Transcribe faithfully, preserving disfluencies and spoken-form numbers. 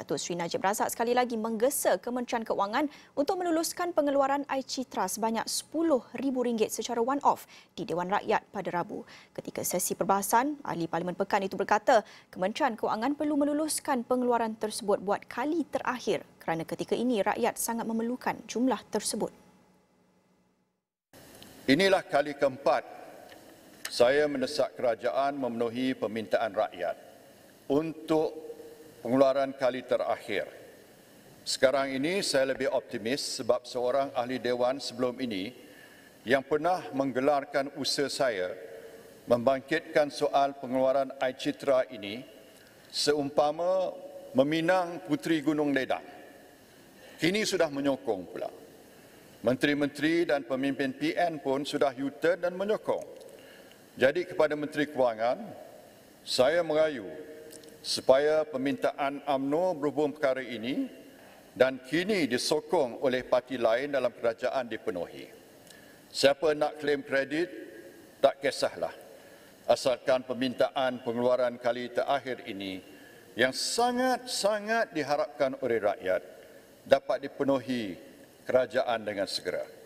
Datuk Seri Najib Razak sekali lagi menggesa Kementerian Kewangan untuk meluluskan pengeluaran i-Citra sebanyak sepuluh ribu ringgit secara one-off di Dewan Rakyat pada Rabu. Ketika sesi perbahasan, Ahli Parlimen Pekan itu berkata Kementerian Kewangan perlu meluluskan pengeluaran tersebut buat kali terakhir kerana ketika ini rakyat sangat memerlukan jumlah tersebut. Inilah kali keempat saya mendesak kerajaan memenuhi permintaan rakyat untuk pengeluaran kali terakhir. Sekarang ini saya lebih optimis sebab seorang ahli dewan sebelum ini yang pernah menggelarkan usaha saya membangkitkan soal pengeluaran i-Citra ini seumpama meminang puteri Gunung Ledang. Kini sudah menyokong pula. Menteri-menteri dan pemimpin P N pun sudah U-turn dan menyokong. Jadi kepada Menteri Kewangan, saya merayu supaya permintaan U M N O berhubung perkara ini dan kini disokong oleh parti lain dalam kerajaan dipenuhi. Siapa nak claim kredit, tak kisahlah. Asalkan permintaan pengeluaran kali terakhir ini yang sangat-sangat diharapkan oleh rakyat dapat dipenuhi kerajaan dengan segera.